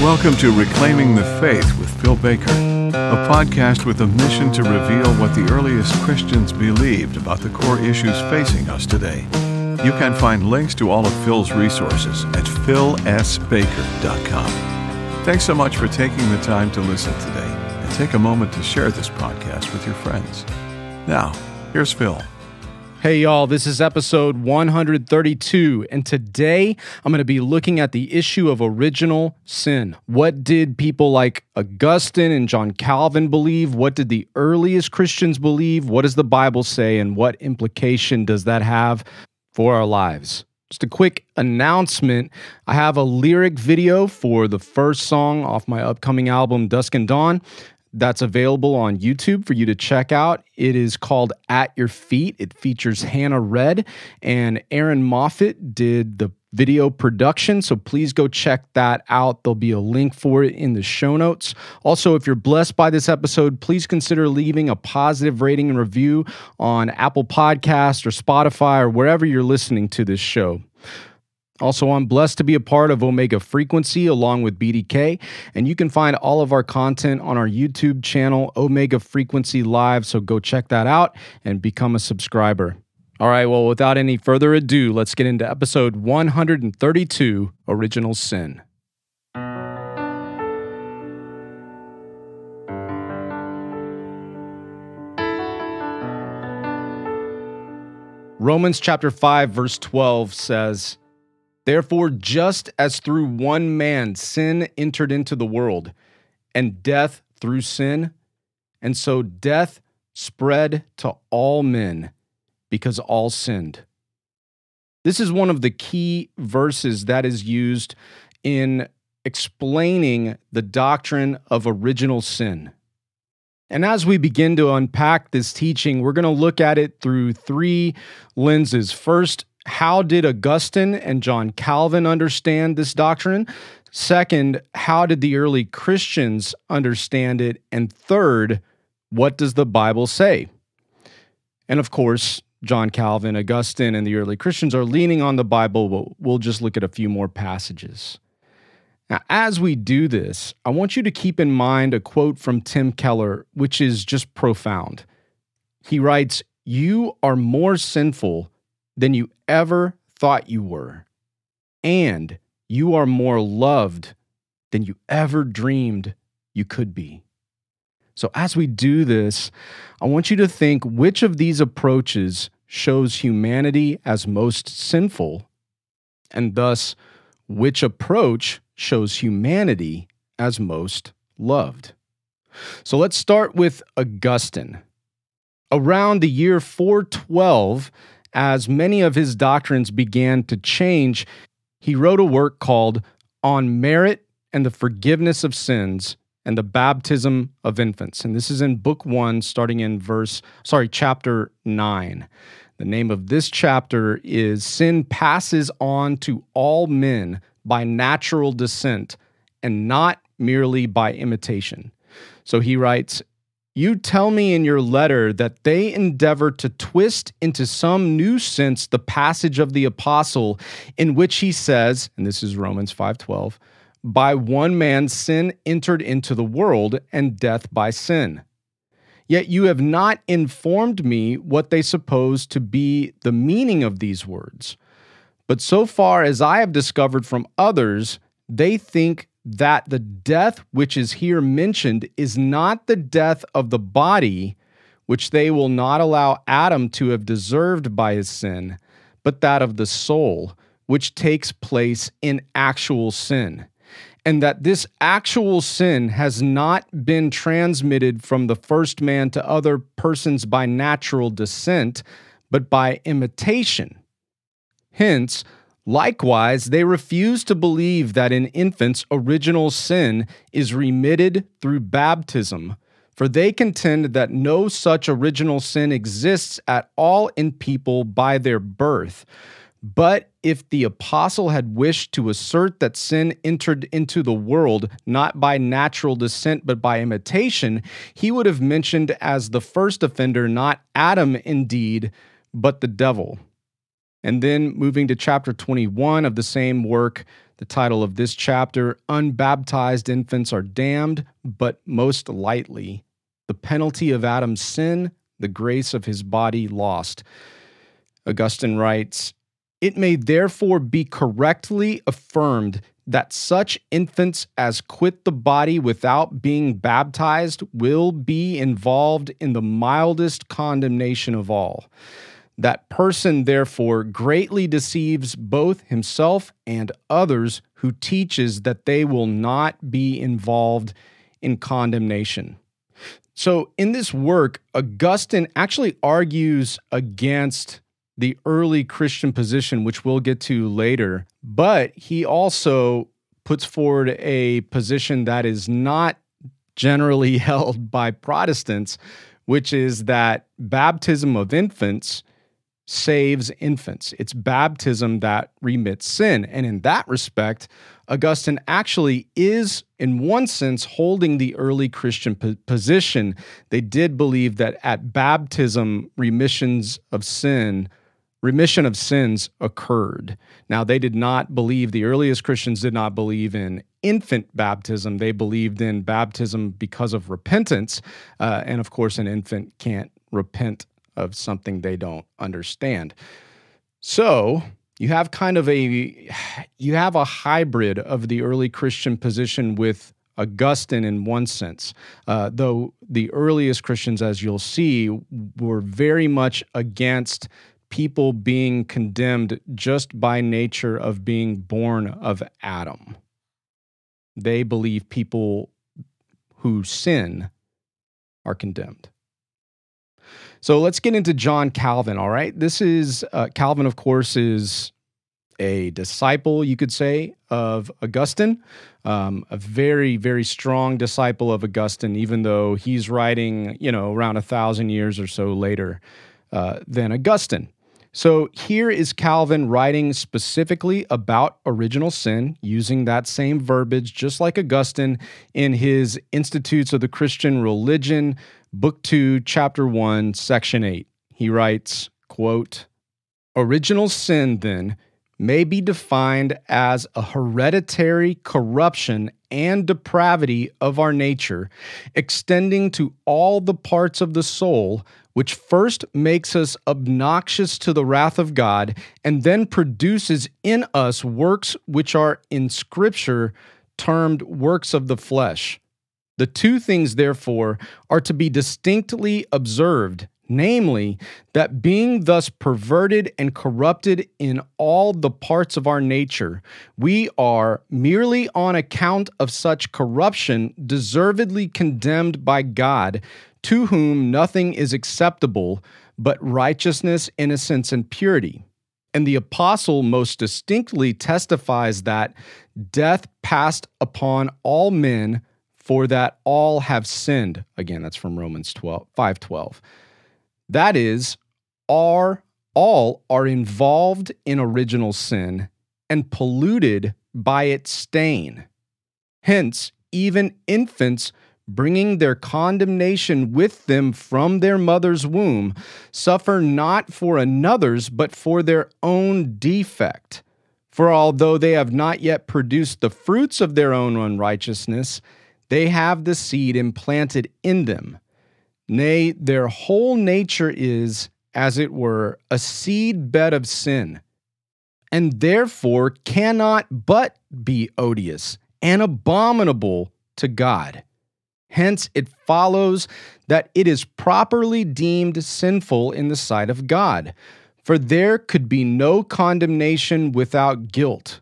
Welcome to Reclaiming the Faith with Phil Baker, a podcast with a mission to reveal what the earliest Christians believed about the core issues facing us today. You can find links to all of Phil's resources at philsbaker.com. Thanks so much for taking the time to listen today, and take a moment to share this podcast with your friends. Now, here's Phil. Hey y'all, this is episode 132, and today I'm going to be looking at the issue of original sin. What did people like Augustine and John Calvin believe? What did the earliest Christians believe? What does the Bible say, and what implication does that have for our lives? Just a quick announcement. I have a lyric video for the first song off my upcoming album, Dusk and Dawn. That's available on YouTube for you to check out. It is called At Your Feet. It features Hannah Red, and Aaron Moffett did the video production, so please go check that out. There'll be a link for it in the show notes. Also, if you're blessed by this episode, please consider leaving a positive rating and review on Apple Podcasts or Spotify or wherever you're listening to this show. Also, I'm blessed to be a part of Omega Frequency along with BDK, and you can find all of our content on our YouTube channel, Omega Frequency Live, so go check that out and become a subscriber. All right, well, without any further ado, let's get into episode 132, Original Sin. Romans chapter 5, verse 12 says, "Therefore, just as through one man sin entered into the world, and death through sin, and so death spread to all men, because all sinned." This is one of the key verses that is used in explaining the doctrine of original sin. And as we begin to unpack this teaching, we're going to look at it through three lenses. First, how did Augustine and John Calvin understand this doctrine? Second, how did the early Christians understand it? And third, what does the Bible say? And of course, John Calvin, Augustine, and the early Christians are leaning on the Bible, but we'll just look at a few more passages. Now, as we do this, I want you to keep in mind a quote from Tim Keller, which is just profound. He writes, "You are more sinful than you ever thought you were, and you are more loved than you ever dreamed you could be." So as we do this, I want you to think which of these approaches shows humanity as most sinful, and thus which approach shows humanity as most loved. So let's start with Augustine. Around the year 412, as many of his doctrines began to change, he wrote a work called On Merit and the Forgiveness of Sins and the Baptism of Infants. And this is in Book 1, starting in chapter 9. The name of this chapter is "Sin Passes On to All Men by Natural Descent and Not Merely by Imitation." So he writes, "You tell me in your letter that they endeavor to twist into some new sense the passage of the apostle in which he says," and this is Romans 5:12, "by one man sin entered into the world, and death by sin. Yet you have not informed me what they suppose to be the meaning of these words. But so far as I have discovered from others, they think that the death which is here mentioned is not the death of the body, which they will not allow Adam to have deserved by his sin, but that of the soul, which takes place in actual sin, and that this actual sin has not been transmitted from the first man to other persons by natural descent, but by imitation. Hence, likewise, they refuse to believe that in infants original sin is remitted through baptism, for they contend that no such original sin exists at all in people by their birth. But if the apostle had wished to assert that sin entered into the world, not by natural descent, but by imitation, he would have mentioned as the first offender, not Adam indeed, but the devil. And then moving to chapter 21 of the same work, the title of this chapter, Unbaptized Infants Are Damned, But Most Lightly, The Penalty of Adam's Sin, the Grace of His Body Lost. Augustine writes, "It may therefore be correctly affirmed that such infants as quit the body without being baptized will be involved in the mildest condemnation of all. That person, therefore, greatly deceives both himself and others who teaches that they will not be involved in condemnation." So in this work, Augustine actually argues against the early Christian position, which we'll get to later, but he also puts forward a position that is not generally held by Protestants, which is that baptism of infants saves infants. It's baptism that remits sin. And in that respect, Augustine actually is, in one sense, holding the early Christian position. They did believe that at baptism, remission of sins occurred. Now, they did not believe, the earliest Christians did not believe in infant baptism. They believed in baptism because of repentance. And of course, an infant can't repent of something they don't understand. So you have kind of a hybrid of the early Christian position with Augustine in one sense, though the earliest Christians, as you'll see, were very much against people being condemned just by nature of being born of Adam. They believe people who sin are condemned. So let's get into John Calvin, all right? This is, Calvin, of course, is a disciple, you could say, of Augustine, a very, very strong disciple of Augustine, even though he's writing, around 1,000 years or so later than Augustine. So here is Calvin writing specifically about original sin, using that same verbiage, just like Augustine, in his Institutes of the Christian Religion, Book 2, Chapter 1, Section 8. He writes, quote, "Original sin, then, may be defined as a hereditary corruption and depravity of our nature, extending to all the parts of the soul, which first makes us obnoxious to the wrath of God, and then produces in us works which are in Scripture termed works of the flesh. The two things, therefore, are to be distinctly observed, namely, that being thus perverted and corrupted in all the parts of our nature, we are, merely on account of such corruption, deservedly condemned by God, to whom nothing is acceptable but righteousness, innocence, and purity. And the apostle most distinctly testifies that death passed upon all men, for that all have sinned." Again, that's from Romans 5:12. "That is, all are involved in original sin and polluted by its stain. Hence, even infants, bringing their condemnation with them from their mother's womb, suffer not for another's, but for their own defect. For although they have not yet produced the fruits of their own unrighteousness, they have the seed implanted in them. Nay, their whole nature is, as it were, a seed bed of sin, and therefore cannot but be odious and abominable to God. Hence, it follows that it is properly deemed sinful in the sight of God, for there could be no condemnation without guilt.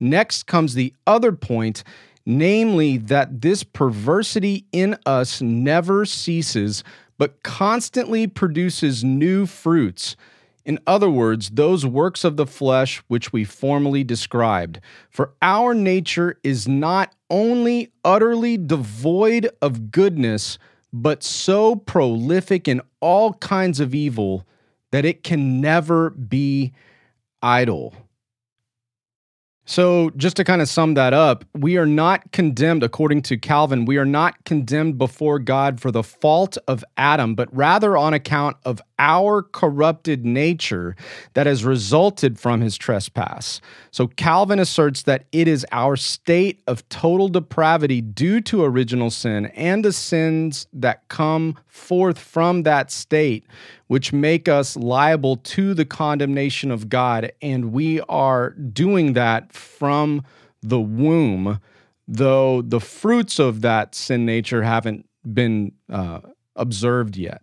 Next comes the other point, namely that this perversity in us never ceases, but constantly produces new fruits. In other words, those works of the flesh which we formerly described. For our nature is not only utterly devoid of goodness, but so prolific in all kinds of evil that it can never be idle." So just to kind of sum that up, we are not condemned, according to Calvin, we are not condemned before God for the fault of Adam, but rather on account of our corrupted nature that has resulted from his trespass. So Calvin asserts that it is our state of total depravity due to original sin and the sins that come forth from that state, which make us liable to the condemnation of God. And we are doing that from the womb, though the fruits of that sin nature haven't been observed yet.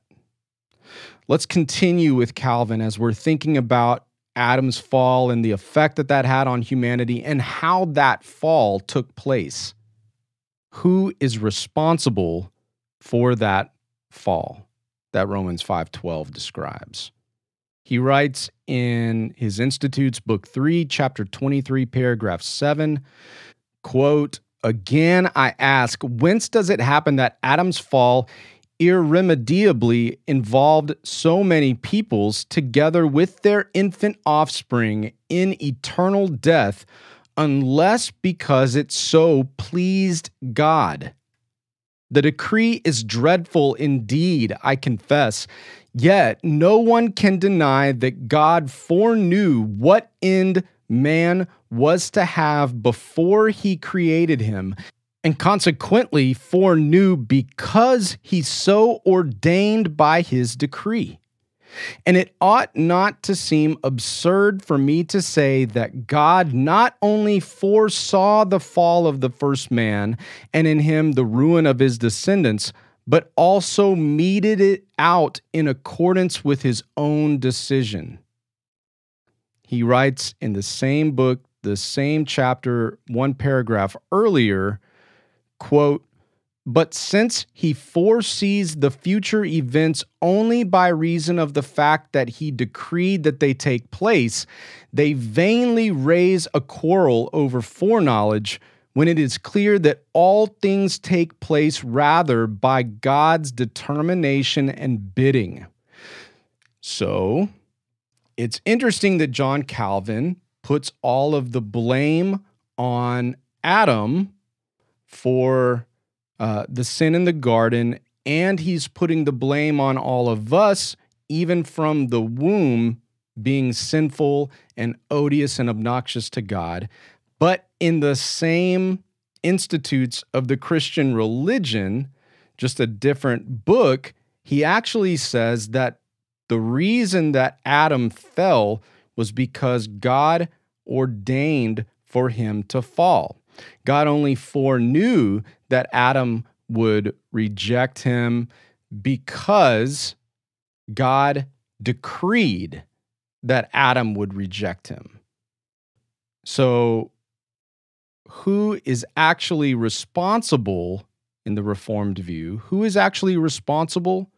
Let's continue with Calvin as we're thinking about Adam's fall and the effect that that had on humanity and how that fall took place. Who is responsible for that fall that Romans 5:12 describes? He writes in his Institutes, Book 3, Chapter 23, Paragraph 7, quote, "Again, I ask, whence does it happen that Adam's fall irremediably involved so many peoples together with their infant offspring in eternal death, unless because it so pleased God? The decree is dreadful indeed, I confess, yet no one can deny that God foreknew what end man was to have before he created him, and consequently foreknew because he so ordained by his decree. And it ought not to seem absurd for me to say that God not only foresaw the fall of the first man, and in him the ruin of his descendants, but also meted it out in accordance with his own decision." He writes in the same book, the same chapter, one paragraph earlier, quote, "But since he foresees the future events only by reason of the fact that he decreed that they take place, they vainly raise a quarrel over foreknowledge when it is clear that all things take place rather by God's determination and bidding." So it's interesting that John Calvin puts all of the blame on Adam for the sin in the garden, and he's putting the blame on all of us, even from the womb, being sinful and odious and obnoxious to God. But in the same Institutes of the Christian Religion, just a different book, he actually says that the reason that Adam fell was because God ordained for him to fall. God only foreknew that Adam would reject him because God decreed that Adam would reject him. So, who is actually responsible in the Reformed view? Who is actually responsible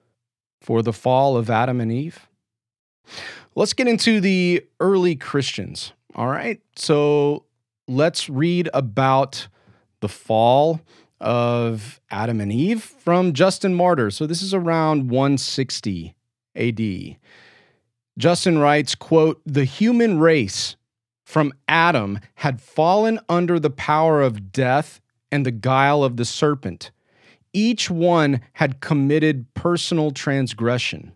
for the fall of Adam and Eve? Let's get into the early Christians, all right? So let's read about the fall of Adam and Eve from Justin Martyr. So this is around 160 AD. Justin writes, quote, "The human race from Adam had fallen under the power of death and the guile of the serpent. Each one had committed personal transgression.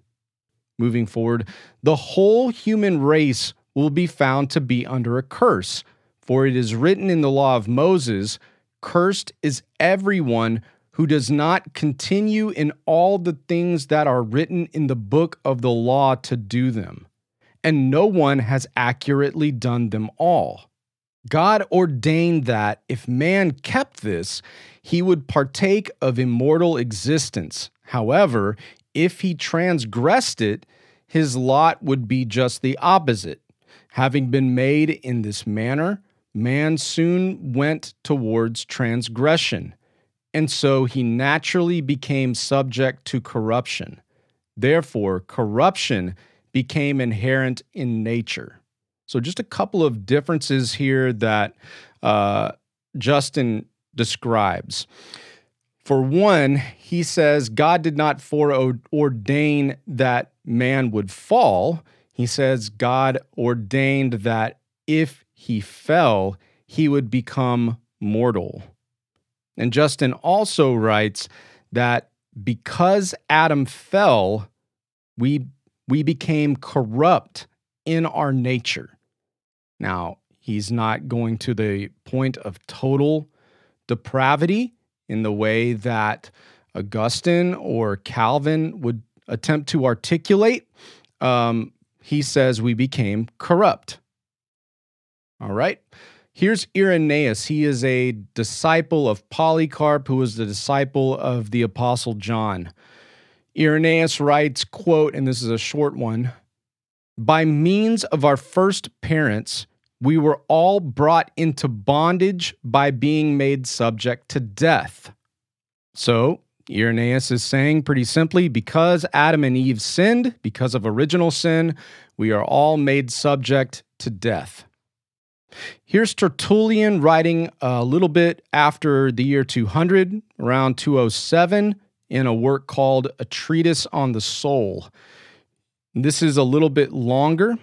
Moving forward, the whole human race will be found to be under a curse, for it is written in the law of Moses, cursed is everyone who does not continue in all the things that are written in the book of the law to do them, and no one has accurately done them all. God ordained that if man kept this, he would partake of immortal existence. However, if he transgressed it, his lot would be just the opposite. Having been made in this manner, man soon went towards transgression, and so he naturally became subject to corruption. Therefore, corruption became inherent in nature." So just a couple of differences here that Justin describes. For one, he says God did not foreordain that man would fall. He says God ordained that if he fell, he would become mortal. And Justin also writes that because Adam fell, we we became corrupt in our nature. Now, he's not going to the point of total depravity in the way that Augustine or Calvin would attempt to articulate. He says we became corrupt. All right. Here's Irenaeus. He is a disciple of Polycarp, who was the disciple of the Apostle John. Irenaeus writes, quote, and this is a short one, "By means of our first parents, we were all brought into bondage by being made subject to death." So Irenaeus is saying pretty simply, because Adam and Eve sinned, because of original sin, we are all made subject to death. Here's Tertullian writing a little bit after the year 200, around 207, in a work called A Treatise on the Soul. This is a little bit longer,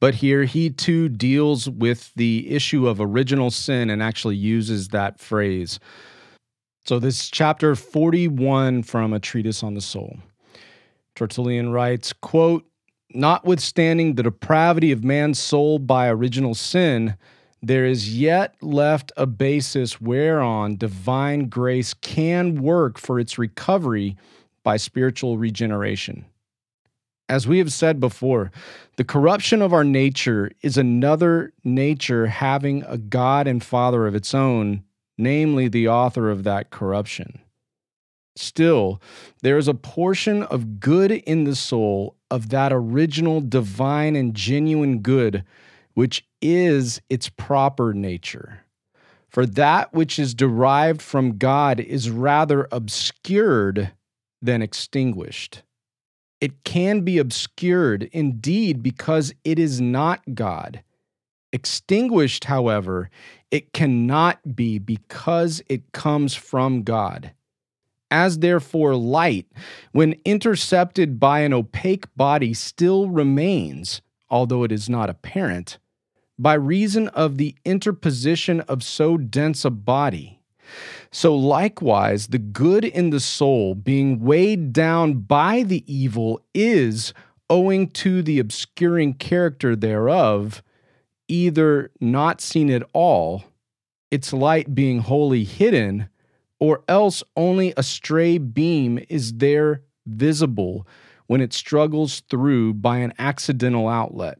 but here he too deals with the issue of original sin and actually uses that phrase. So this is chapter 41 from A Treatise on the Soul. Tertullian writes, quote, "Notwithstanding the depravity of man's soul by original sin, there is yet left a basis whereon divine grace can work for its recovery by spiritual regeneration." As we have said before, the corruption of our nature is another nature having a God and Father of its own, namely the author of that corruption. Still, there is a portion of good in the soul of that original divine and genuine good, which is its proper nature. For that which is derived from God is rather obscured than extinguished. It can be obscured, indeed, because it is not God. Extinguished, however, it cannot be because it comes from God. As therefore light, when intercepted by an opaque body, still remains, although it is not apparent, by reason of the interposition of so dense a body. So likewise, the good in the soul, being weighed down by the evil, is, owing to the obscuring character thereof, either not seen at all, its light being wholly hidden, or else only a stray beam is there visible when it struggles through by an accidental outlet.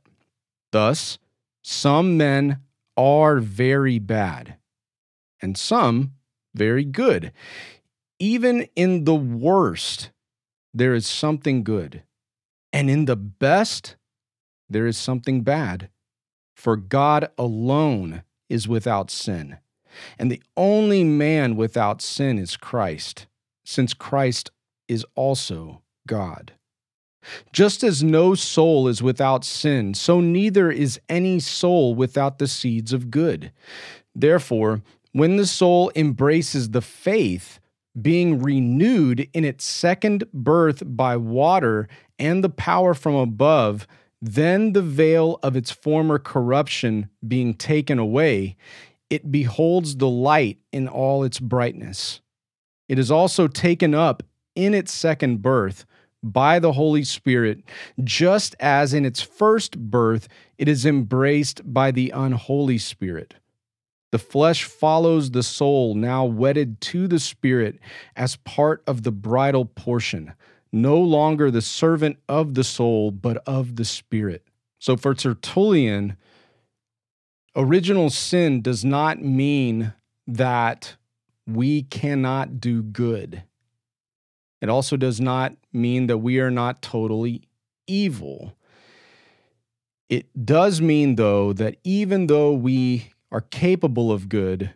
Thus, some men are very bad, and some very good. Even in the worst, there is something good, and in the best, there is something bad. For God alone is without sin. And the only man without sin is Christ, since Christ is also God. Just as no soul is without sin, so neither is any soul without the seeds of good. Therefore, when the soul embraces the faith, being renewed in its second birth by water and the power from above, then the veil of its former corruption being taken away, it beholds the light in all its brightness. It is also taken up in its second birth by the Holy Spirit, just as in its first birth it is embraced by the unholy spirit. The flesh follows the soul now wedded to the Spirit as part of the bridal portion, no longer the servant of the soul, but of the Spirit. So for Tertullian, original sin does not mean that we cannot do good. It also does not mean that we are not totally evil. It does mean, though, that even though we are capable of good,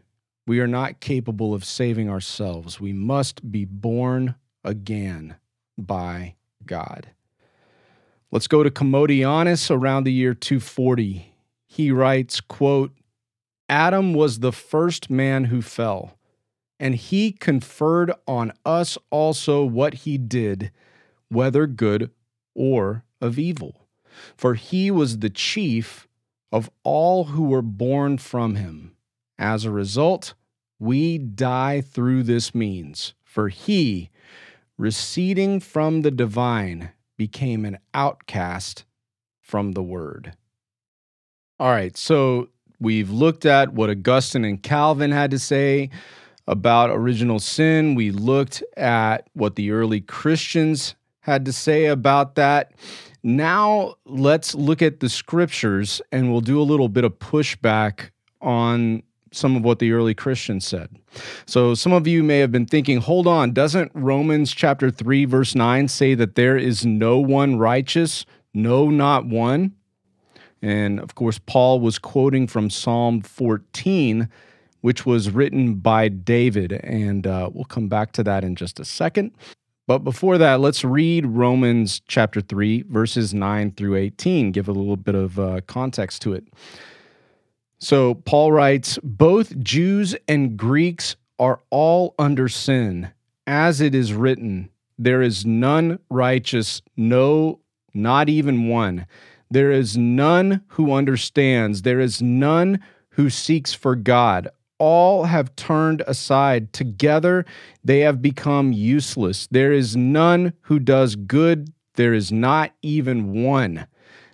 we are not capable of saving ourselves. We must be born again by God. Let's go to Commodianus around the year 240. He writes, quote, "Adam was the first man who fell, and he conferred on us also what he did, whether good or of evil. For he was the chief of all who were born from him. As a result, we die through this means. For he, receding from the divine, became an outcast from the Word. All right, so we've looked at what Augustine and Calvin had to say about original sin. We looked at what the early Christians had to say about that. Now let's look at the scriptures, and we'll do a little bit of pushback on some of what the early Christians said. So some of you may have been thinking, hold on, doesn't Romans chapter 3, verse 9 say that there is no one righteous, no, not one? And of course, Paul was quoting from Psalm 14, which was written by David, and we'll come back to that in just a second. But before that, let's read Romans chapter 3, verses 9 through 18, give a little bit of context to it. So Paul writes, "Both Jews and Greeks are all under sin, as it is written, there is none righteous, no, not even one. There is none who understands, there is none who seeks for God. All have turned aside. Together they have become useless. There is none who does good. There is not even one.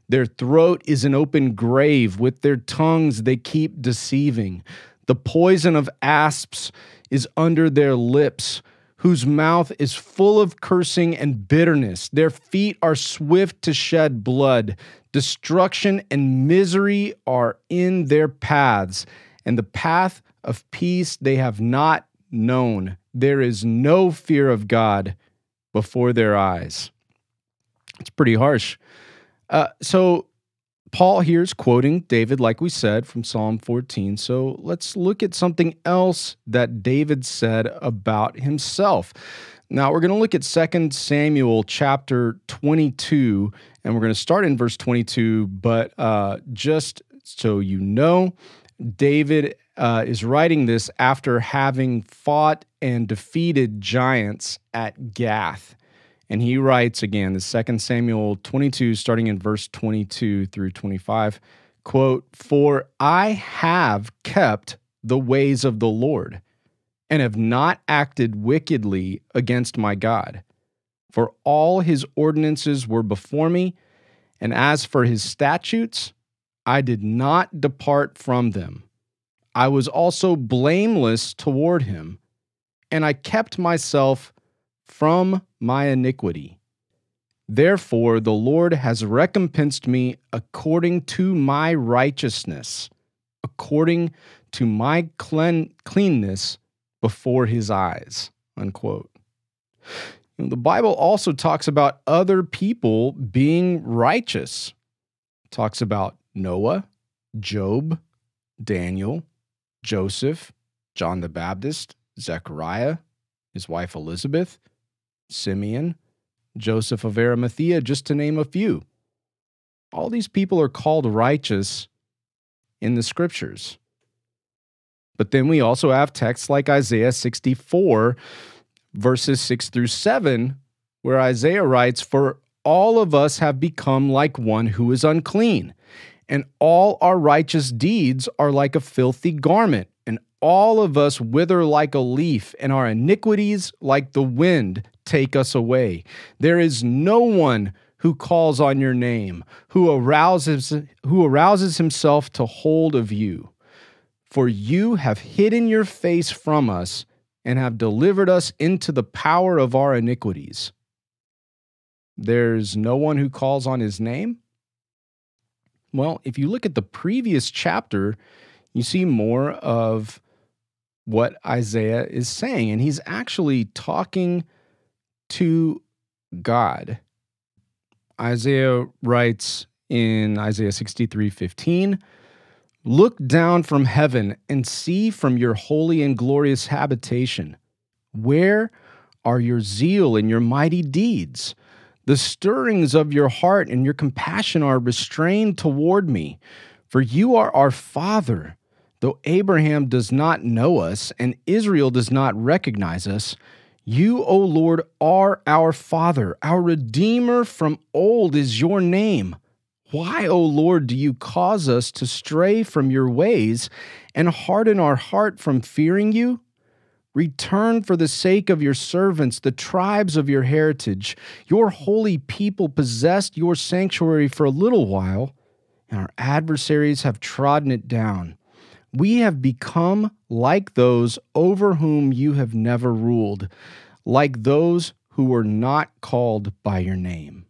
Their throat is an open grave. With their tongues they keep deceiving. The poison of asps is under their lips, whose mouth is full of cursing and bitterness. Their feet are swift to shed blood. Destruction and misery are in their paths, and the path of peace they have not known. There is no fear of God before their eyes." It's pretty harsh. So Paul here is quoting David, like we said, from Psalm 14. So let's look at something else that David said about himself. Now, we're going to look at 2 Samuel chapter 22, and we're going to start in verse 22, but just so you know, David is writing this after having fought and defeated giants at Gath. And he writes again, this 2 Samuel 22, starting in verse 22 through 25, quote, "For I have kept the ways of the Lord and have not acted wickedly against my God. For all his ordinances were before me, and as for his statutes, I did not depart from them. I was also blameless toward him, and I kept myself from my iniquity. Therefore, the Lord has recompensed me according to my righteousness, according to my cleanness before his eyes," unquote. The Bible also talks about other people being righteous. It talks about Noah, Job, Daniel, Joseph, John the Baptist, Zechariah, his wife Elizabeth, Simeon, Joseph of Arimathea, just to name a few. All these people are called righteous in the scriptures. But then we also have texts like Isaiah 64, verses 6 through 7, where Isaiah writes, "For all of us have become like one who is unclean, and all our righteous deeds are like a filthy garment, and all of us wither like a leaf, and our iniquities, like the wind, take us away. There is no one who calls on your name, who arouses himself to hold of you. For you have hidden your face from us and have delivered us into the power of our iniquities." There's no one who calls on his name? Well, if you look at the previous chapter, you see more of what Isaiah is saying, and he's actually talking to God. Isaiah writes in Isaiah 63:15, "Look down from heaven and see from your holy and glorious habitation. Where are your zeal and your mighty deeds? The stirrings of your heart and your compassion are restrained toward me. For you are our Father. Though Abraham does not know us and Israel does not recognize us, you, O Lord, are our Father. Our Redeemer from old is your name. Why, O Lord, do you cause us to stray from your ways and harden our heart from fearing you? Return for the sake of your servants, the tribes of your heritage. Your holy people possessed your sanctuary for a little while, and our adversaries have trodden it down. We have become like those over whom you have never ruled, like those who were not called by your name."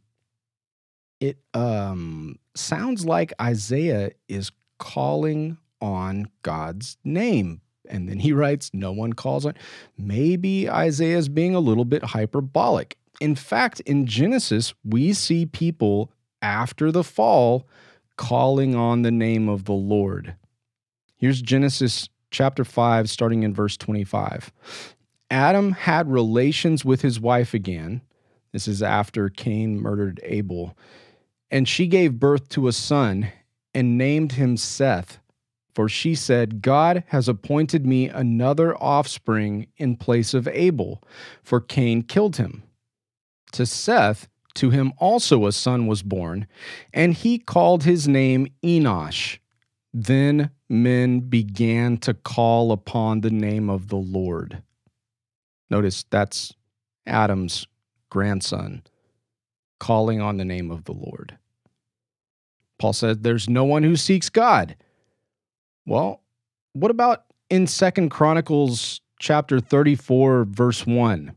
It sounds like Isaiah is calling on God's name. And then he writes, no one calls on. Maybe Isaiah's being a little bit hyperbolic. In fact, in Genesis, we see people after the fall calling on the name of the Lord. Here's Genesis chapter 5, starting in verse 25. Adam had relations with his wife again. This is after Cain murdered Abel. And she gave birth to a son and named him Seth. For she said, God has appointed me another offspring in place of Abel, for Cain killed him. To Seth, to him also a son was born, and he called his name Enosh. Then men began to call upon the name of the Lord. Notice that's Adam's grandson calling on the name of the Lord. Paul says, there's no one who seeks God. Well, what about in 2 Chronicles chapter 34, verse 1?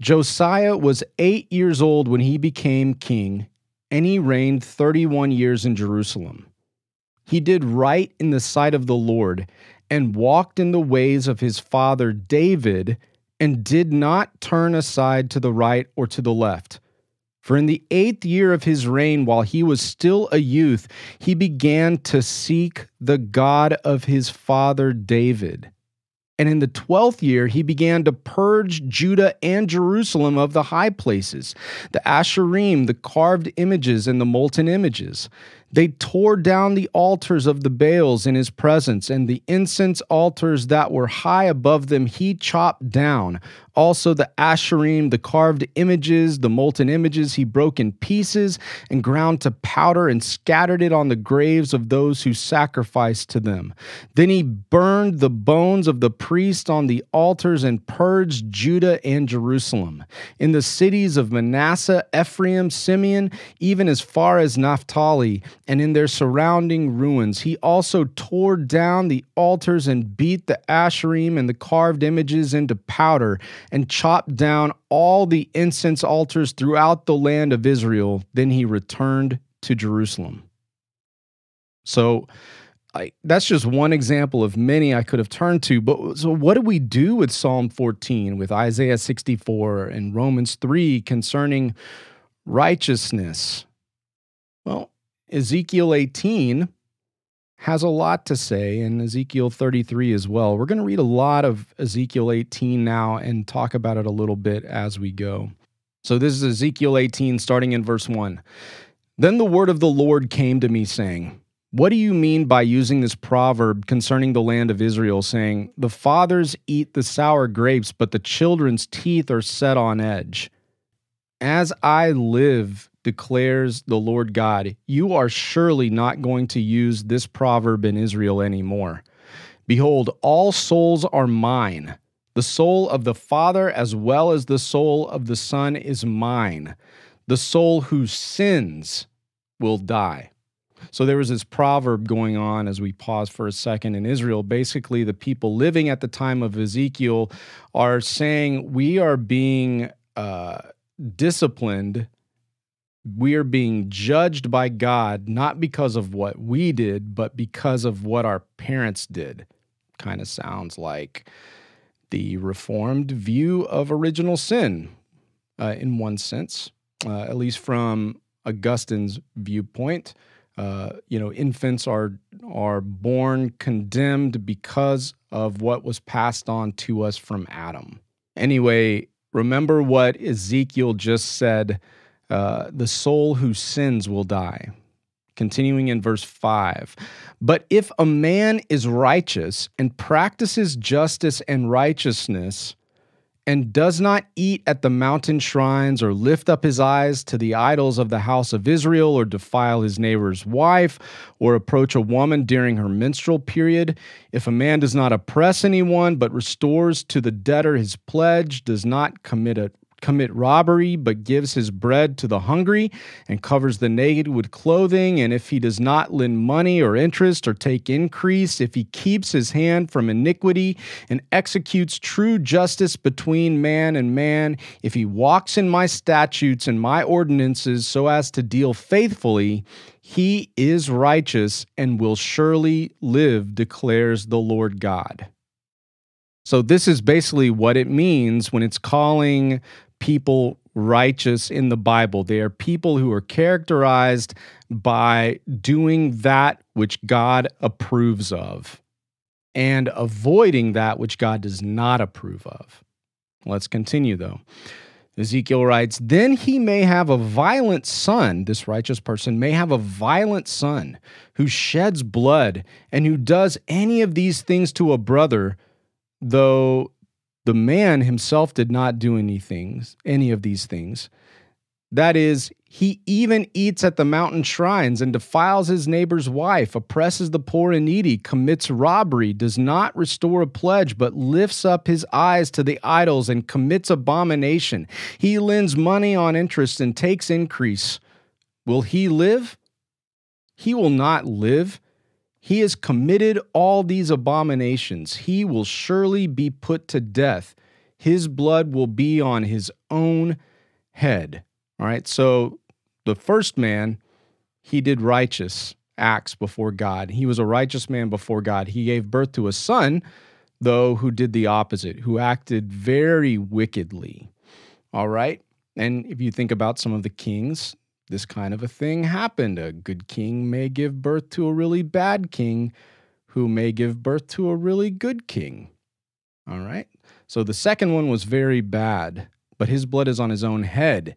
Josiah was 8 years old when he became king, and he reigned 31 years in Jerusalem. He did right in the sight of the Lord, and walked in the ways of his father David, and did not turn aside to the right or to the left. For in the 8th year of his reign, while he was still a youth, he began to seek the God of his father David. And in the 12th year, he began to purge Judah and Jerusalem of the high places, the asherim, the carved images, and the molten images. They tore down the altars of the Baals in his presence, and the incense altars that were high above them he chopped down. Also the asherim, the carved images, the molten images he broke in pieces and ground to powder and scattered it on the graves of those who sacrificed to them. Then he burned the bones of the priests on the altars and purged Judah and Jerusalem. In the cities of Manasseh, Ephraim, Simeon, even as far as Naphtali, and in their surrounding ruins, he also tore down the altars and beat the asherim and the carved images into powder, and chopped down all the incense altars throughout the land of Israel. Then he returned to Jerusalem. So that's just one example of many I could have turned to. But so what do we do with Psalm 14, with Isaiah 64, and Romans 3 concerning righteousness? Well, Ezekiel 18 has a lot to say, and Ezekiel 33 as well. We're going to read a lot of Ezekiel 18 now and talk about it a little bit as we go. So this is Ezekiel 18, starting in verse 1. Then the word of the Lord came to me, saying, "What do you mean by using this proverb concerning the land of Israel, saying, 'The fathers eat the sour grapes, but the children's teeth are set on edge'? As I live, declares the Lord God, you are surely not going to use this proverb in Israel anymore. Behold, all souls are mine. The soul of the Father as well as the soul of the Son is mine. The soul who sins will die." So there was this proverb going on, as we pause for a second, in Israel. Basically, the people living at the time of Ezekiel are saying, we are being disciplined. We are being judged by God, not because of what we did, but because of what our parents did. Kind of sounds like the Reformed view of original sin, in one sense, at least from Augustine's viewpoint. Infants are born condemned because of what was passed on to us from Adam. Anyway, remember what Ezekiel just said. The soul who sins will die. Continuing in verse 5, "But if a man is righteous and practices justice and righteousness, and does not eat at the mountain shrines or lift up his eyes to the idols of the house of Israel or defile his neighbor's wife or approach a woman during her menstrual period, if a man does not oppress anyone but restores to the debtor his pledge, does not commit robbery, but gives his bread to the hungry and covers the naked with clothing, and if he does not lend money or interest or take increase, if he keeps his hand from iniquity and executes true justice between man and man, if he walks in my statutes and my ordinances so as to deal faithfully, he is righteous and will surely live, declares the Lord God. So this is basically what it means when it's calling people righteous in the Bible. They are people who are characterized by doing that which God approves of and avoiding that which God does not approve of. Let's continue, though. Ezekiel writes, "Then he may have a violent son," this righteous person may have a violent son, "who sheds blood and who does any of these things to a brother, though the man himself did not do any of these things. That is, he even eats at the mountain shrines and defiles his neighbor's wife, oppresses the poor and needy, commits robbery, does not restore a pledge, but lifts up his eyes to the idols and commits abomination. He lends money on interest and takes increase. Will he live? He will not live. He has committed all these abominations. He will surely be put to death. His blood will be on his own head." All right, so the first man, he did righteous acts before God. He was a righteous man before God. He gave birth to a son, though, who did the opposite, who acted very wickedly. All right, and if you think about some of the kings, this kind of a thing happened. A good king may give birth to a really bad king, who may give birth to a really good king. All right? So the second one was very bad, but his blood is on his own head.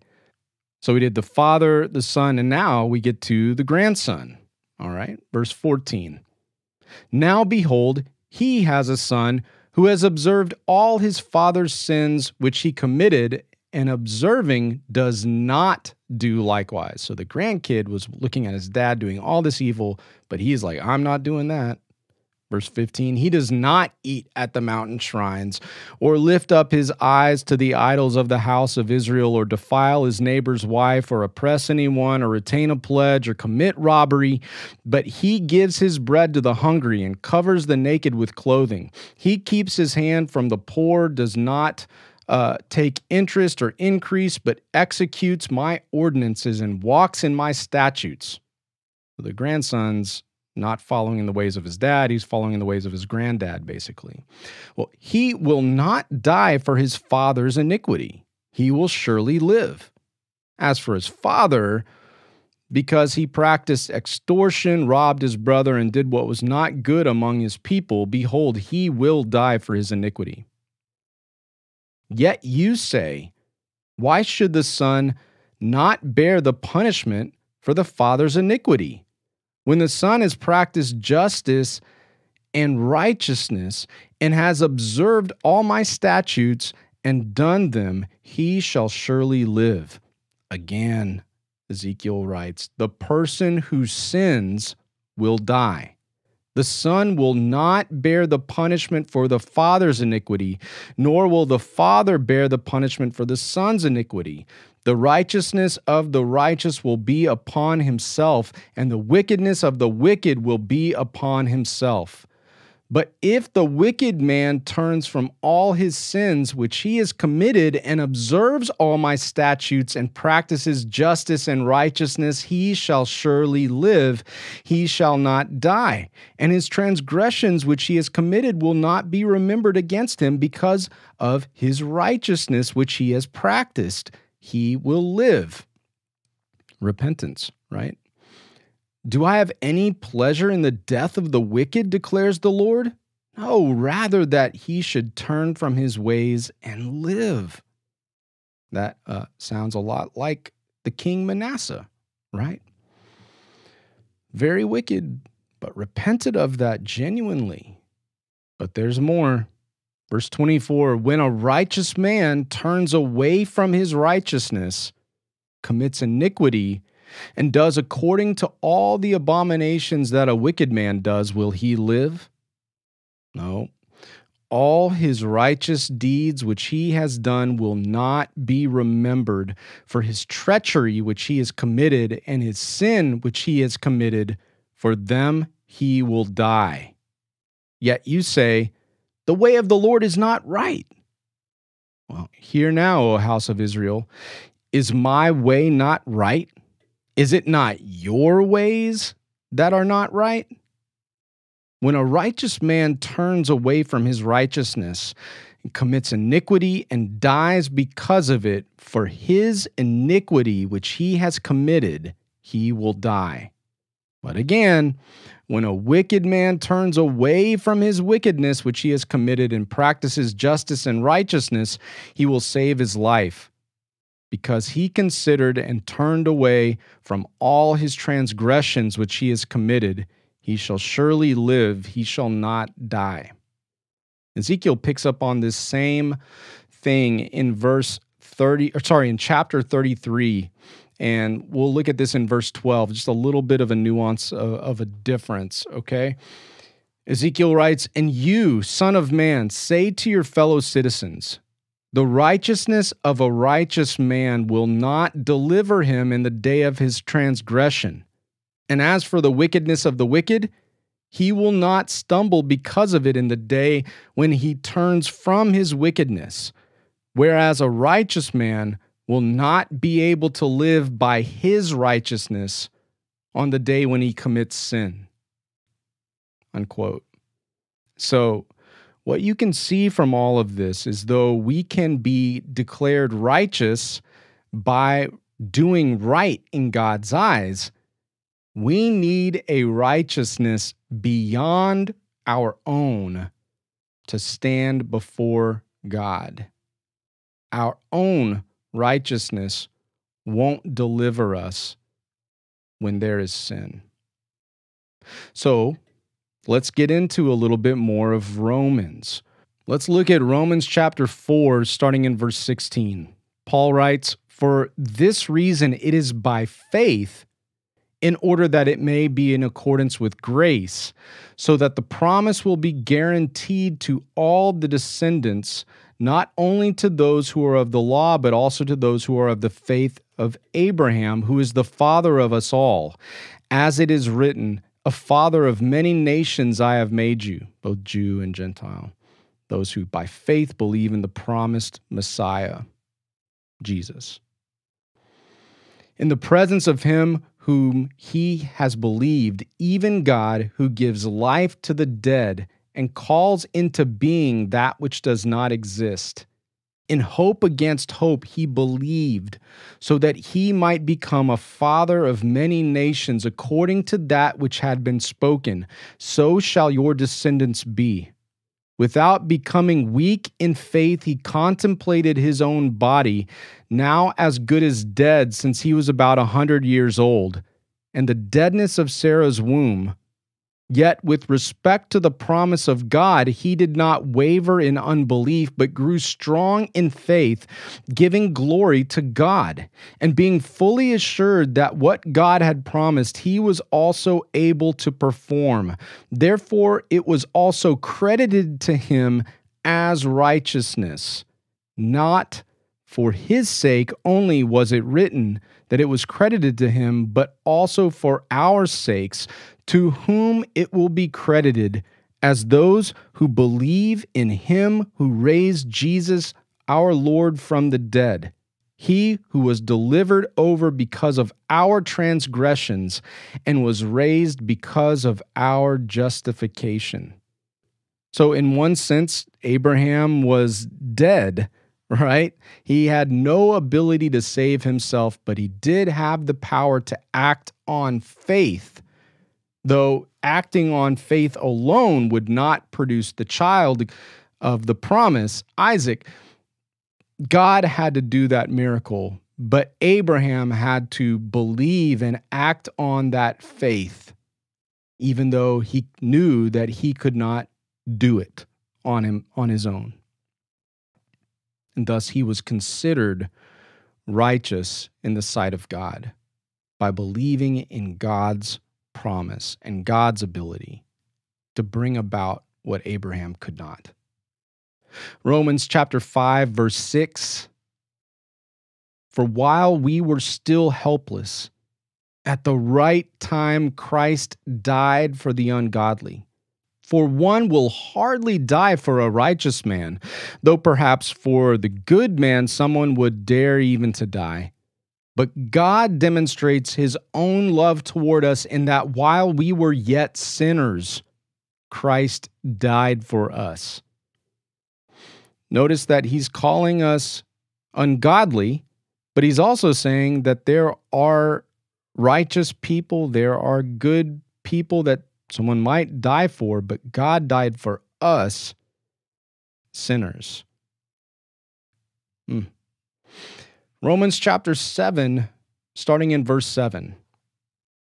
So we did the father, the son, and now we get to the grandson. All right? Verse 14. "Now behold, he has a son who has observed all his father's sins which he committed, and observing does not do likewise." So the grandkid was looking at his dad doing all this evil, but he's like, I'm not doing that. Verse 15, "He does not eat at the mountain shrines or lift up his eyes to the idols of the house of Israel or defile his neighbor's wife or oppress anyone or retain a pledge or commit robbery, but he gives his bread to the hungry and covers the naked with clothing. He keeps his hand from the poor, does not take interest or increase, but executes my ordinances and walks in my statutes." The grandson's not following in the ways of his dad. He's following in the ways of his granddad, basically. "Well, he will not die for his father's iniquity. He will surely live. As for his father, because he practiced extortion, robbed his brother, and did what was not good among his people, behold, he will die for his iniquity. Yet you say, why should the son not bear the punishment for the father's iniquity? When the son has practiced justice and righteousness and has observed all my statutes and done them, he shall surely live." Again, Ezekiel writes, the person who sins will die. The son will not bear the punishment for the father's iniquity, nor will the father bear the punishment for the son's iniquity. The righteousness of the righteous will be upon himself, and the wickedness of the wicked will be upon himself. But if the wicked man turns from all his sins which he has committed and observes all my statutes and practices justice and righteousness, he shall surely live, he shall not die. And his transgressions which he has committed will not be remembered against him because of his righteousness which he has practiced. He will live. Repentance, right? "Do I have any pleasure in the death of the wicked, declares the Lord? No, rather that he should turn from his ways and live." That sounds a lot like the king Manasseh, right? Very wicked, but repented of that genuinely. But there's more. Verse 24, when a righteous man turns away from his righteousness, commits iniquity, and does according to all the abominations that a wicked man does, will he live? No. All his righteous deeds which he has done will not be remembered, for his treachery which he has committed and his sin which he has committed, for them he will die. Yet you say, the way of the Lord is not right. Well, hear now, O house of Israel, is my way not right? Is it not your ways that are not right? When a righteous man turns away from his righteousness and commits iniquity and dies because of it, for his iniquity which he has committed, he will die. But again, when a wicked man turns away from his wickedness which he has committed and practices justice and righteousness, he will save his life, because he considered and turned away from all his transgressions which he has committed. He shall surely live, he shall not die. Ezekiel picks up on this same thing in chapter 33. And we'll look at this in verse 12, just a little bit of a nuance of a difference, okay? Ezekiel writes, and you, son of man, say to your fellow citizens, the righteousness of a righteous man will not deliver him in the day of his transgression. And as for the wickedness of the wicked, he will not stumble because of it in the day when he turns from his wickedness, whereas a righteous man will not be able to live by his righteousness on the day when he commits sin. Unquote. So, what you can see from all of this is, though we can be declared righteous by doing right in God's eyes, we need a righteousness beyond our own to stand before God. Our own righteousness won't deliver us when there is sin. So let's get into a little bit more of Romans. Let's look at Romans chapter 4, starting in verse 16. Paul writes, for this reason it is by faith, in order that it may be in accordance with grace, so that the promise will be guaranteed to all the descendants, not only to those who are of the law, but also to those who are of the faith of Abraham, who is the father of us all. As it is written, a father of many nations I have made you, both Jew and Gentile, those who by faith believe in the promised Messiah, Jesus. In the presence of him whom he has believed, even God, who gives life to the dead and calls into being that which does not exist. In hope against hope he believed, so that he might become a father of many nations, according to that which had been spoken, so shall your descendants be. Without becoming weak in faith, he contemplated his own body, now as good as dead, since he was about 100 years old, and the deadness of Sarah's womb. Yet with respect to the promise of God, he did not waver in unbelief, but grew strong in faith, giving glory to God, and being fully assured that what God had promised, he was also able to perform. Therefore, it was also credited to him as righteousness. Not for his sake only was it written that it was credited to him, but also for our sakes, to whom it will be credited, as those who believe in him who raised Jesus our Lord from the dead, he who was delivered over because of our transgressions and was raised because of our justification. So in one sense, Abraham was dead, right? He had no ability to save himself, but he did have the power to act on faith. Though acting on faith alone would not produce the child of the promise, Isaac, God had to do that miracle, but Abraham had to believe and act on that faith, even though he knew that he could not do it on his own. and thus he was considered righteous in the sight of God by believing in God's promise and God's ability to bring about what Abraham could not. Romans chapter 5, verse 6, "For while we were still helpless, at the right time Christ died for the ungodly. For one will hardly die for a righteous man, though perhaps for the good man someone would dare even to die. But God demonstrates his own love toward us in that while we were yet sinners, Christ died for us." Notice that he's calling us ungodly, but he's also saying that there are righteous people, there are good people that someone might die for, but God died for us, sinners. Romans chapter 7, starting in verse 7.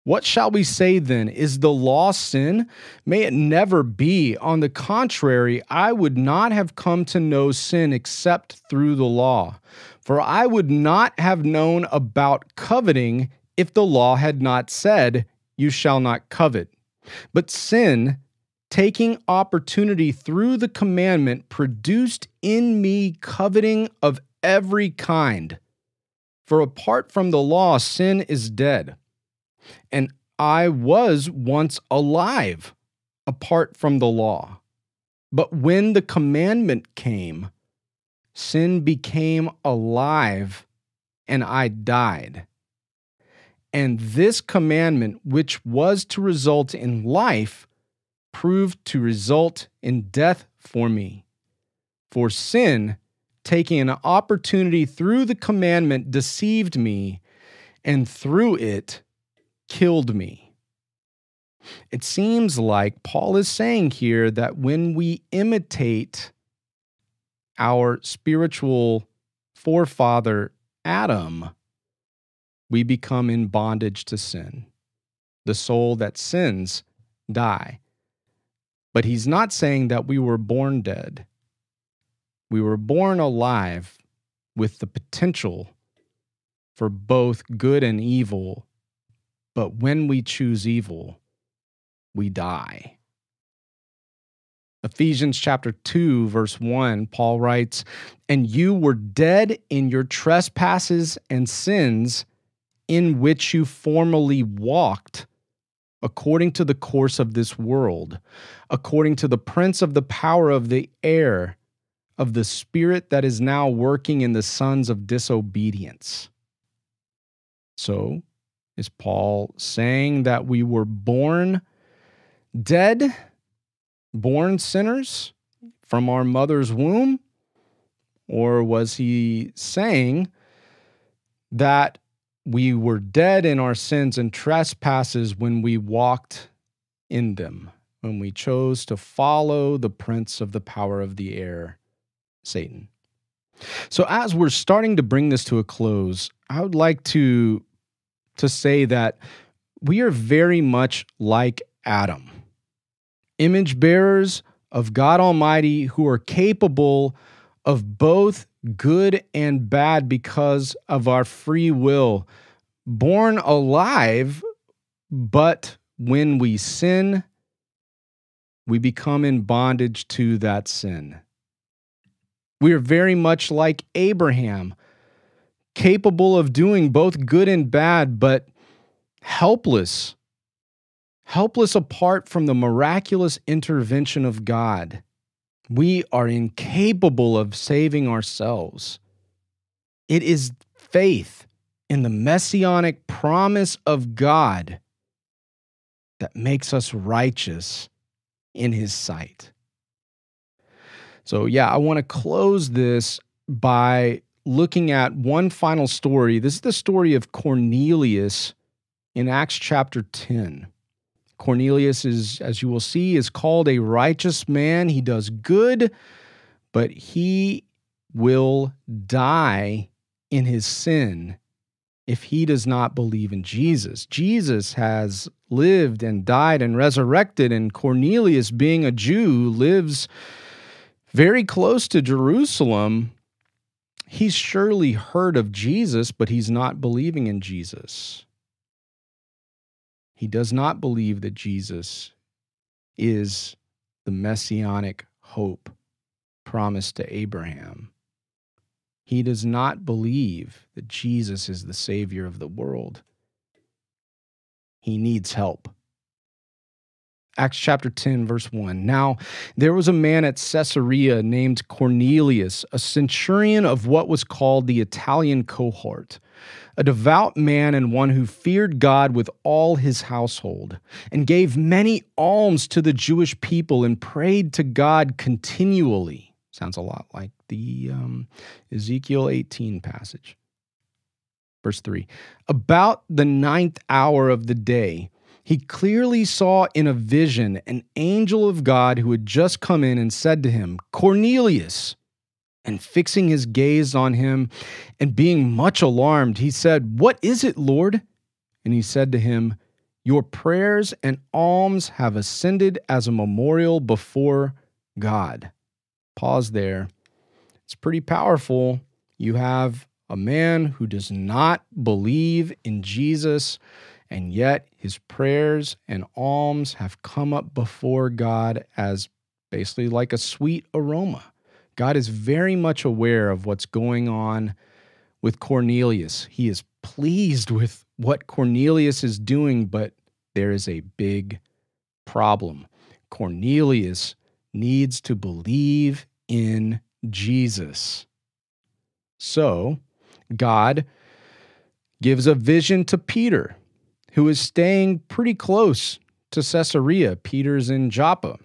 "What shall we say then? Is the law sin? May it never be. On the contrary, I would not have come to know sin except through the law. For I would not have known about coveting if the law had not said, 'You shall not covet.' But sin, taking opportunity through the commandment, produced in me coveting of every kind. For apart from the law, sin is dead. And I was once alive apart from the law. But when the commandment came, sin became alive, and I died. And this commandment, which was to result in life, proved to result in death for me. For sin, taking an opportunity through the commandment, deceived me, and through it killed me." It seems like Paul is saying here that when we imitate our spiritual forefather Adam, we become in bondage to sin. The soul that sins die. But he's not saying that we were born dead. We were born alive with the potential for both good and evil, but when we choose evil, we die. Ephesians chapter 2, verse 1, Paul writes, "And you were dead in your trespasses and sins, in which you formerly walked, according to the course of this world, according to the prince of the power of the air, of the spirit that is now working in the sons of disobedience." So, is Paul saying that we were born dead, born sinners from our mother's womb? Or was he saying that we were dead in our sins and trespasses when we walked in them, when we chose to follow the prince of the power of the air, Satan? So as we're starting to bring this to a close, I would like to say that we are very much like Adam, image bearers of God Almighty who are capable of both good and bad because of our free will, born alive, but when we sin, we become in bondage to that sin. We are very much like Abraham, capable of doing both good and bad, but helpless, helpless apart from the miraculous intervention of God. We are incapable of saving ourselves. It is faith in the messianic promise of God that makes us righteous in his sight. So yeah, I want to close this by looking at one final story. This is the story of Cornelius in Acts chapter 10. Cornelius is, as you will see, is called a righteous man. He does good, but he will die in his sin if he does not believe in Jesus. Jesus has lived and died and resurrected, and Cornelius, being a Jew, lives very close to Jerusalem, He's surely heard of Jesus, but he's not believing in Jesus. He does not believe that Jesus is the messianic hope promised to Abraham. He does not believe that Jesus is the Savior of the world. He needs help. Acts chapter 10, verse 1. Now, there was a man at Caesarea named Cornelius, a centurion of what was called the Italian cohort, a devout man and one who feared God with all his household, and gave many alms to the Jewish people and prayed to God continually. Sounds a lot like the Ezekiel 18 passage. Verse 3. About the 9th hour of the day, he clearly saw in a vision an angel of God who had just come in and said to him, Cornelius, and fixing his gaze on him and being much alarmed, he said, What is it, Lord? And he said to him, Your prayers and alms have ascended as a memorial before God. Pause there. It's pretty powerful. You have a man who does not believe in Jesus, and yet his prayers and alms have come up before God as basically like a sweet aroma. God is very much aware of what's going on with Cornelius. He is pleased with what Cornelius is doing, but there is a big problem. Cornelius needs to believe in Jesus. So God gives a vision to Peter, who is staying pretty close to Caesarea. Peter's in Joppa.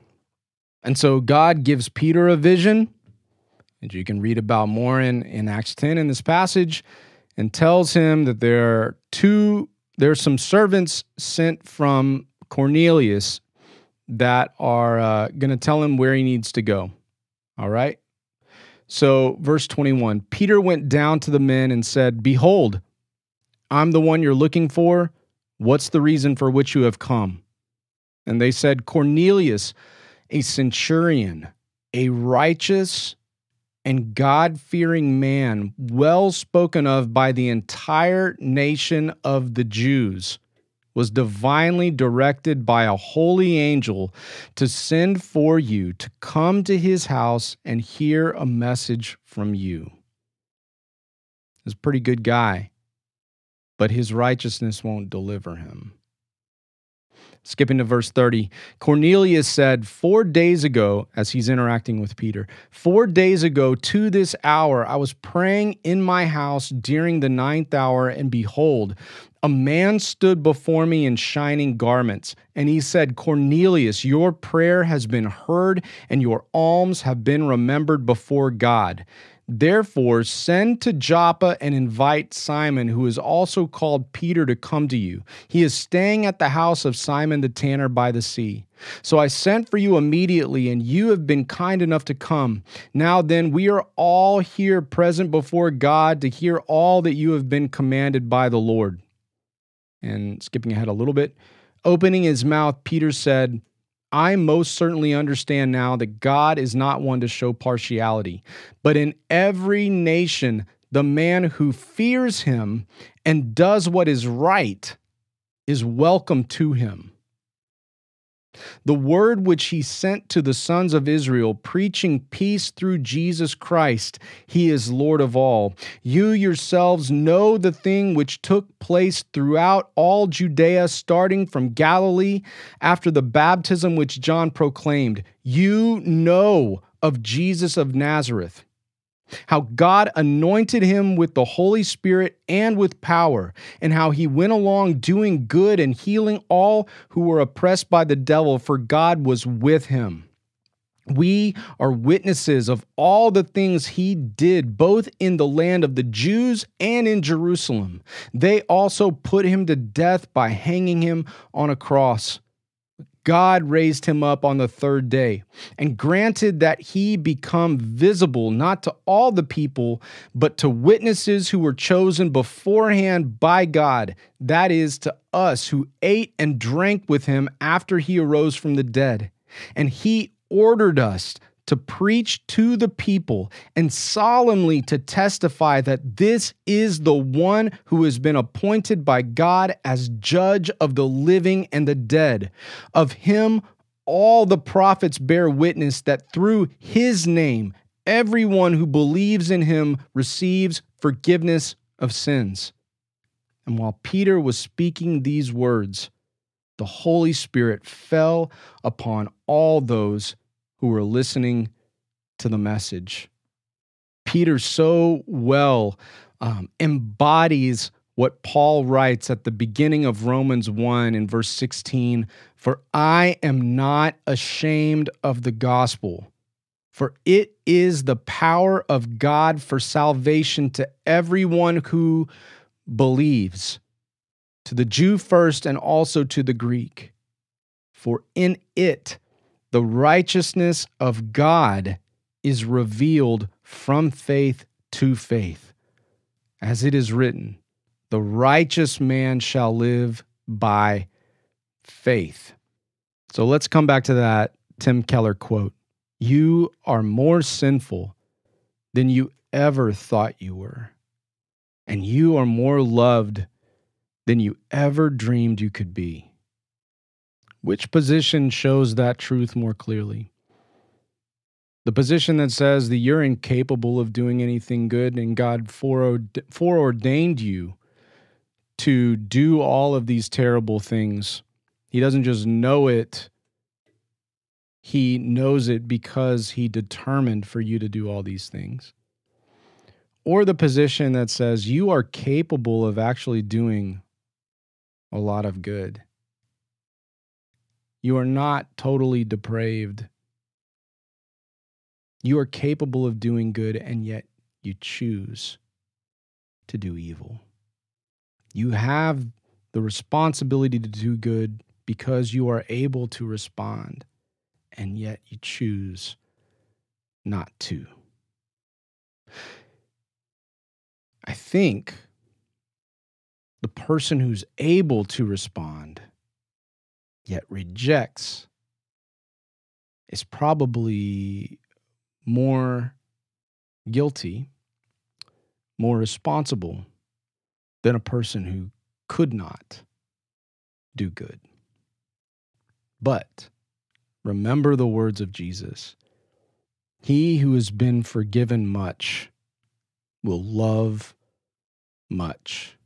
And so God gives Peter a vision, and you can read about more in Acts 10 in this passage, and tells him that there are some servants sent from Cornelius that are going to tell him where he needs to go. All right? So verse 21, Peter went down to the men and said, Behold, I'm the one you're looking for. What's the reason for which you have come? And they said, Cornelius, a centurion, a righteous and God-fearing man, well spoken of by the entire nation of the Jews, was divinely directed by a holy angel to send for you to come to his house and hear a message from you. He's a pretty good guy, but his righteousness won't deliver him. Skipping to verse 30, Cornelius said, 4 days ago, as he's interacting with Peter, 4 days ago to this hour, I was praying in my house during the 9th hour, and behold, a man stood before me in shining garments, and he said, Cornelius, your prayer has been heard, and your alms have been remembered before God. Therefore, send to Joppa and invite Simon, who is also called Peter, to come to you. He is staying at the house of Simon the tanner by the sea. So I sent for you immediately, and you have been kind enough to come. Now then, we are all here present before God to hear all that you have been commanded by the Lord. And skipping ahead a little bit, opening his mouth, Peter said, I most certainly understand now that God is not one to show partiality, but in every nation, the man who fears him and does what is right is welcome to him. The word which he sent to the sons of Israel, preaching peace through Jesus Christ, he is Lord of all. You yourselves know the thing which took place throughout all Judea, starting from Galilee, after the baptism which John proclaimed. You know of Jesus of Nazareth, how God anointed him with the Holy Spirit and with power, and how he went along doing good and healing all who were oppressed by the devil, for God was with him. We are witnesses of all the things he did, both in the land of the Jews and in Jerusalem. They also put him to death by hanging him on a cross. God raised him up on the 3rd day and granted that he become visible, not to all the people, but to witnesses who were chosen beforehand by God, that is, to us who ate and drank with him after he arose from the dead. And he ordered us to preach to the people and solemnly to testify that this is the one who has been appointed by God as judge of the living and the dead. Of him all the prophets bear witness that through his name everyone who believes in him receives forgiveness of sins. And while Peter was speaking these words, the Holy Spirit fell upon all those who were listening to the message. Peter so well embodies what Paul writes at the beginning of Romans 1 in verse 16, "For I am not ashamed of the gospel, for it is the power of God for salvation to everyone who believes, to the Jew first and also to the Greek. For in it the righteousness of God is revealed from faith to faith. As it is written, the righteous man shall live by faith." So let's come back to that Tim Keller quote. "You are more sinful than you ever thought you were, and you are more loved than you ever dreamed you could be." Which position shows that truth more clearly? The position that says that you're incapable of doing anything good and God foreordained you to do all of these terrible things. He doesn't just know it. He knows it because he determined for you to do all these things. Or the position that says you are capable of actually doing a lot of good. You are not totally depraved. You are capable of doing good, and yet you choose to do evil. You have the responsibility to do good because you are able to respond, and yet you choose not to. I think the person who's able to respond yet rejects is probably more guilty, more responsible than a person who could not do good. But remember the words of Jesus. He who has been forgiven much will love much.